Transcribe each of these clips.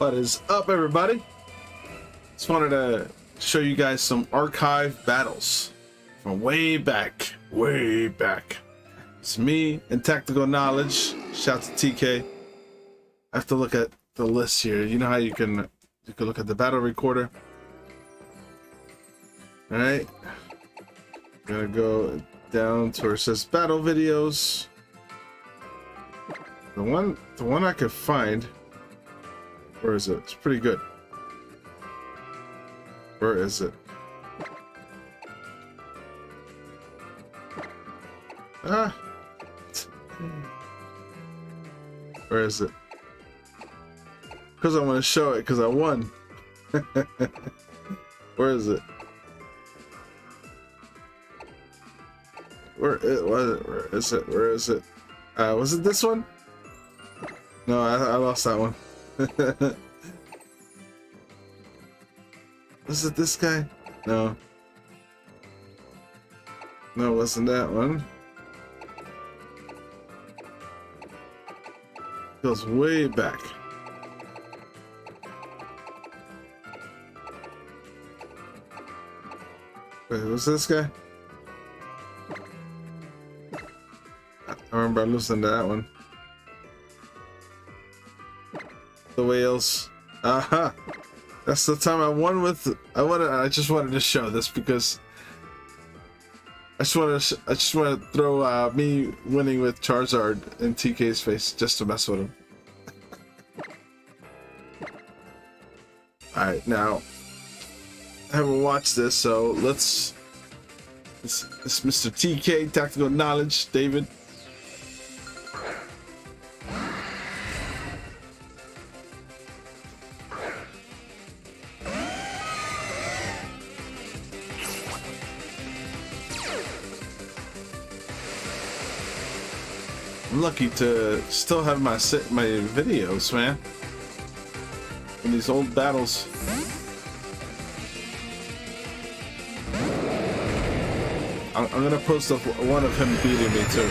What is up, everybody? Just wanted to show you guys some archive battles from way back. It's me and Tactical Knowledge. Shout to TK. I have to look at the list here. You know how you can look at the battle recorder. All right, I'm gonna go down to where it says battle videos. The one I could find. Where is it? It's pretty good. Where is it? Ah. Where is it? Because I want to show it because I won. Where is it? Where it was it? Where is it? Where is it? Was it this one? No, I lost that one. Was it this guy? No. No, it wasn't that one. It goes way back. Wait, was this guy? I remember losing to that one. The whales. Aha! Uh-huh. That's the time I won with. I just wanted to show this because I just want to throw me winning with Charizard in TK's face just to mess with him. All right, now I haven't watched this, so let's. It's Mr. TK, Tactical Knowledge, David. I'm lucky to still have my videos, man. In these old battles. I'm gonna post one of him beating me too.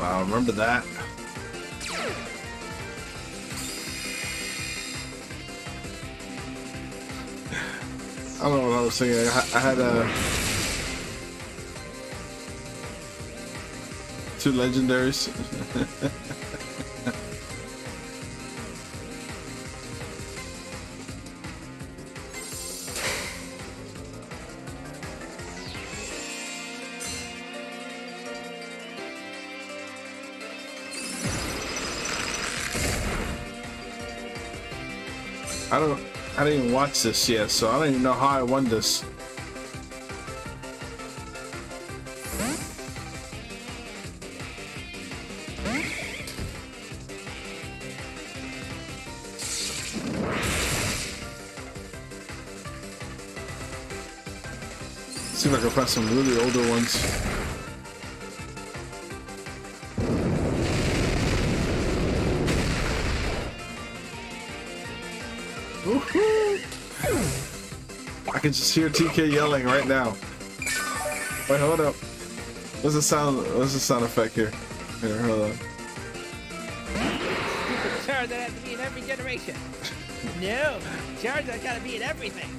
Wow, remember that? I don't know what I was thinking. I had two legendaries. I didn't even watch this yet, so I don't even know how I won this. Seems like I found some really older ones. I can just hear TK yelling right now. Wait, hold up. What's the sound effect here? Here, hold on. Stupid Charizard has to be in every generation. No, Charizard gotta be in everything.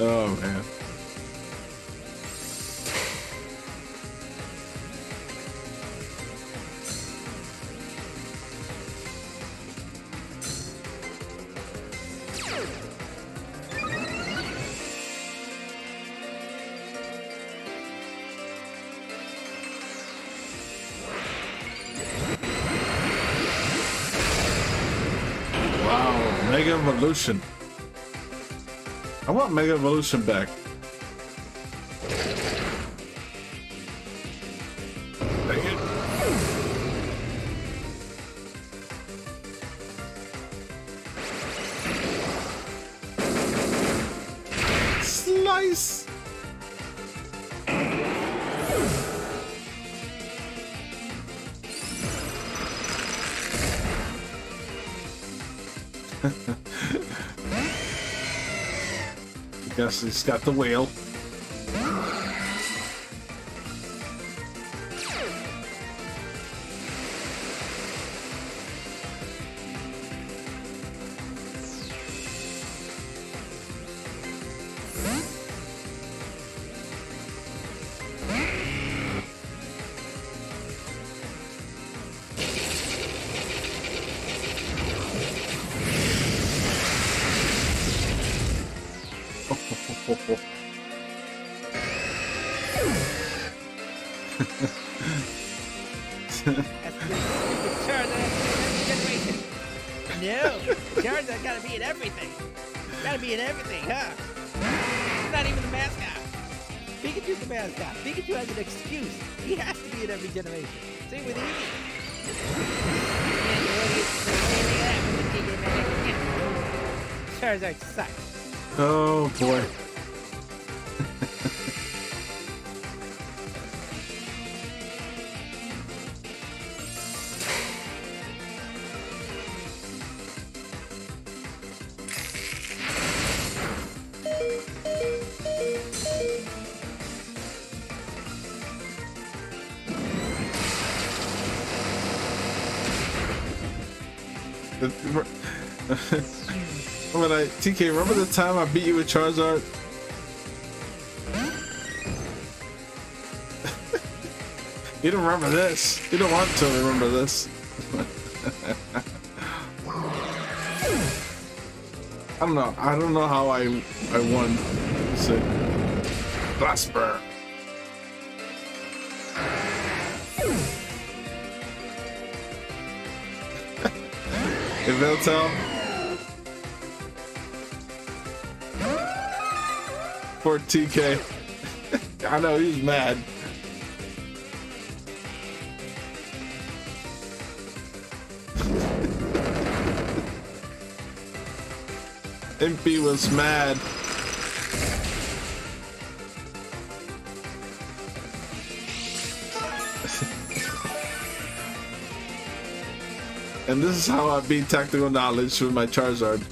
Oh man. Mega Evolution. I want Mega Evolution back. Take it. Slice. Guess he's got the whale. No, Charizard gotta be in everything. Gotta be in everything, huh? It's not even the mascot. Pikachu's the mascot. Pikachu has an excuse. He has to be in every generation. Same with Eevee. Charizard sucks. Oh boy. TK, remember the time I beat you with Charizard? You don't remember this. You don't want to remember this. I don't know. I don't know how I won. Let's see. Blast Burn. If they'll tell. 4 TK. I know he's mad. MP was mad. And this is how I beat Tactical Knowledge with my Charizard.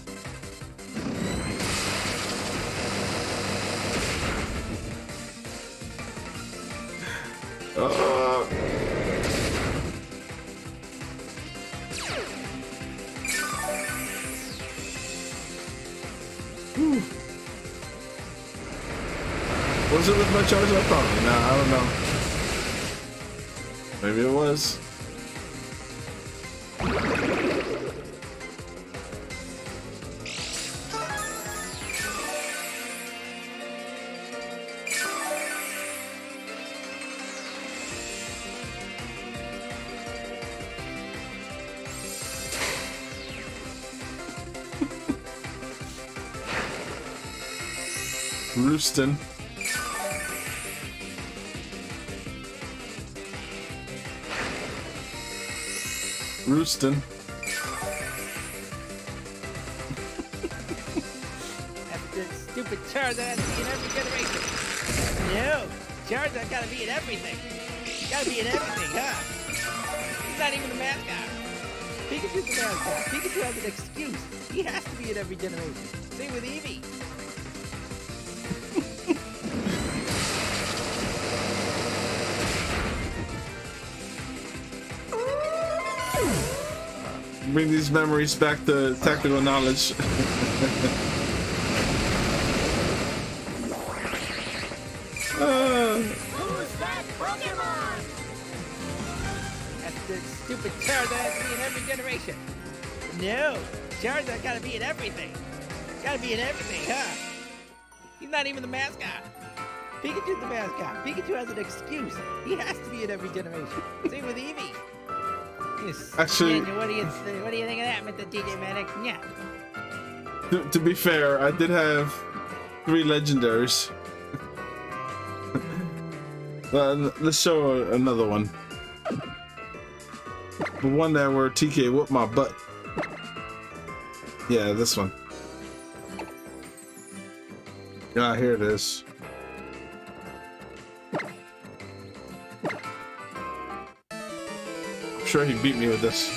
Was it with my Charizard? Probably. Nah, I don't know. Maybe it was. Roostin. Roostin. Stupid Charizard has to be in every generation. No, Charizard gotta be in everything. Gotta be in everything, huh? He's not even the mascot. Pikachu's the mascot. Pikachu has an excuse. He has to be in every generation. Same with Eevee. Bring these memories back to Tactical Knowledge. Who's that Pokemon? That's the stupid Charizard has to be in every generation. No, Charizard gotta be in everything. Gotta be in everything, huh? He's not even the mascot. Pikachu's the mascot. Pikachu has an excuse. He has to be in every generation. Same with Eevee. Actually, what do you think of that, Mr. DJ Medic? Yeah. To be fair, I did have 3 legendaries. Let's show another one. The one that where TK whooped my butt. Yeah, this one. Ah, here it is. Sure, he beat me with this.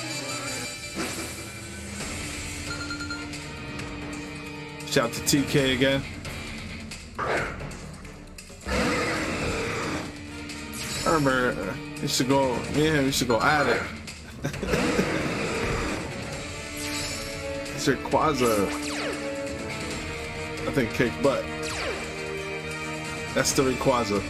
Shout out to TK again. I remember me and him used to go at it. It's your Rayquaza, I think, kick butt. That's the Rayquaza.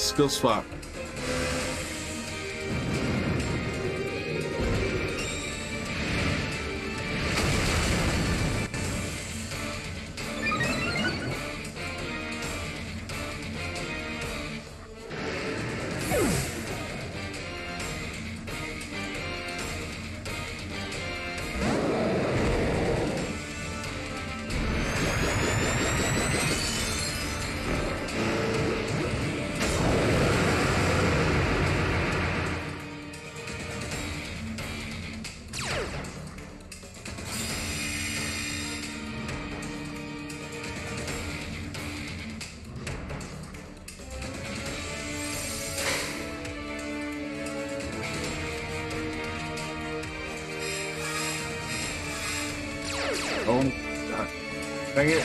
Skill swap. Dang it.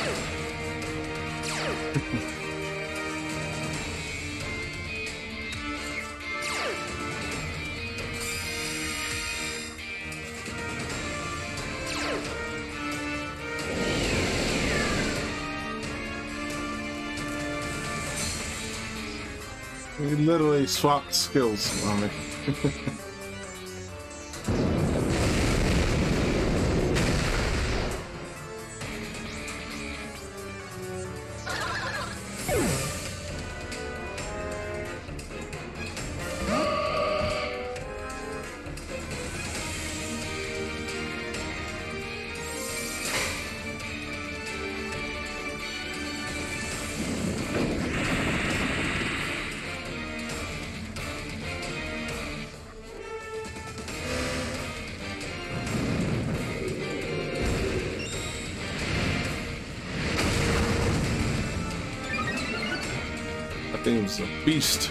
We literally swapped skills on it. Thing's a beast.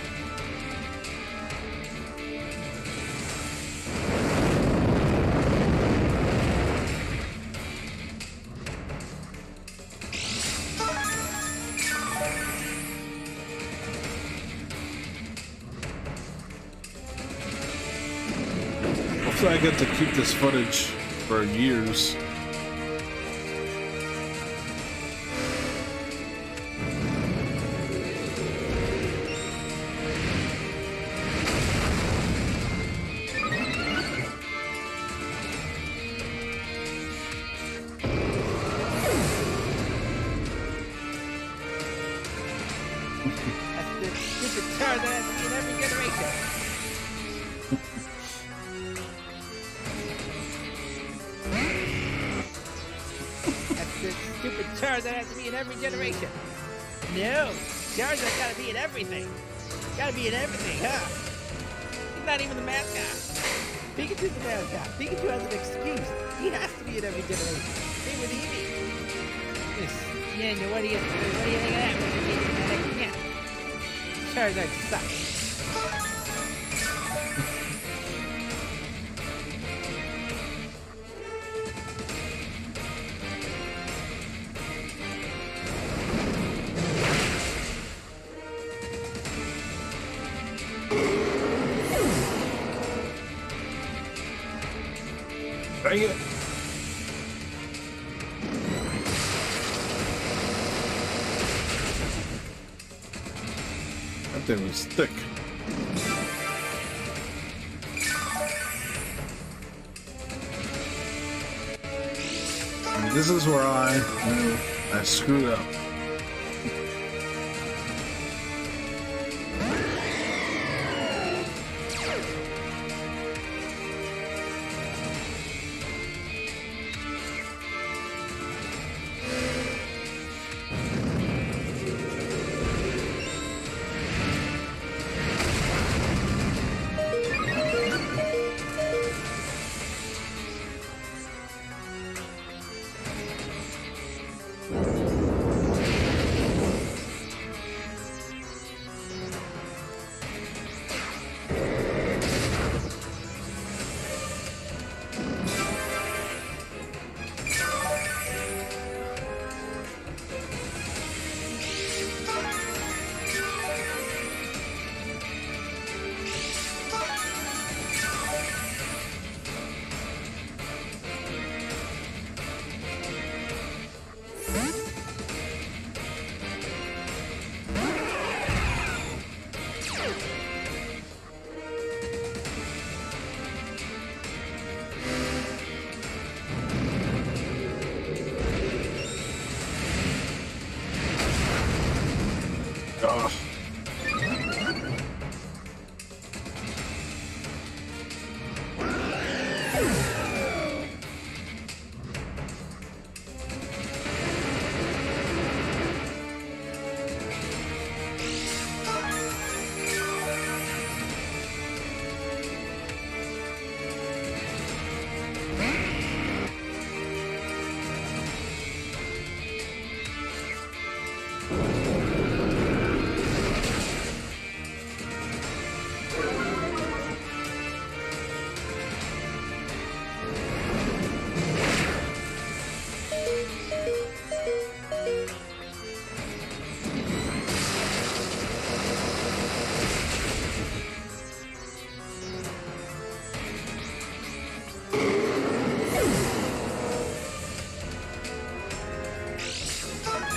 Hopefully I get to keep this footage for years. Charizard has to be in every generation. No, Charizard gotta be in everything. Gotta be in everything, huh? He's not even the mascot. Pikachu's the mascot. Pikachu has an excuse. He has to be in every generation. Same with Eevee. Yeah, no, what do you think of that? Yeah. Charizard sucks. Dang it. That thing was thick. And this is where I knew I screwed up.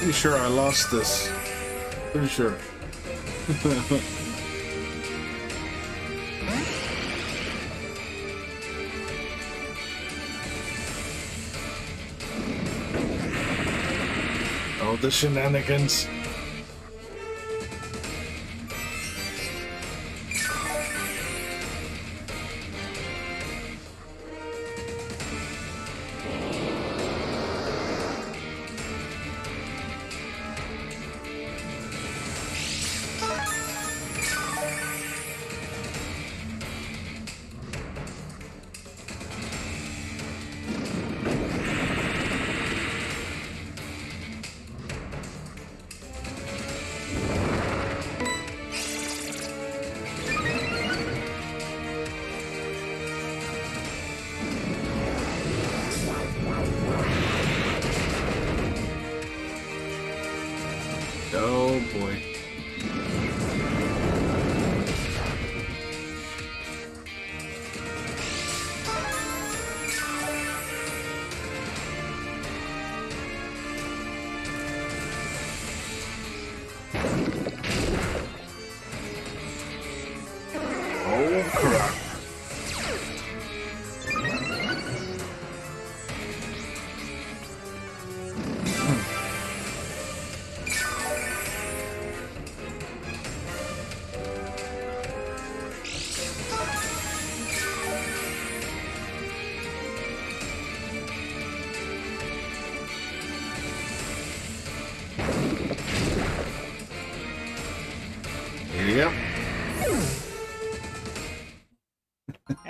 pretty sure I lost this. Pretty sure. Oh, the shenanigans.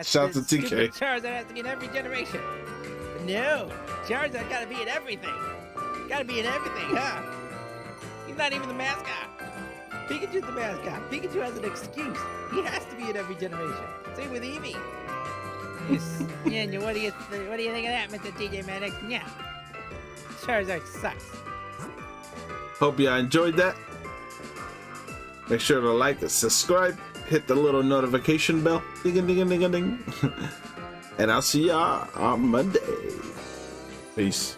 Shout out to TK. Charizard has to be in every generation. No, Charizard gotta be in everything. Gotta be in everything, huh? He's not even the mascot. Pikachu's the mascot. Pikachu has an excuse. He has to be in every generation. Same with Eevee. Yeah, what do you think of that, Mr. TJ Maddox? Yeah. Charizard sucks. Hope y'all enjoyed that. Make sure to like and subscribe. Hit the little notification bell, ding ding ding ding ding, and I'll see y'all on Monday. Peace.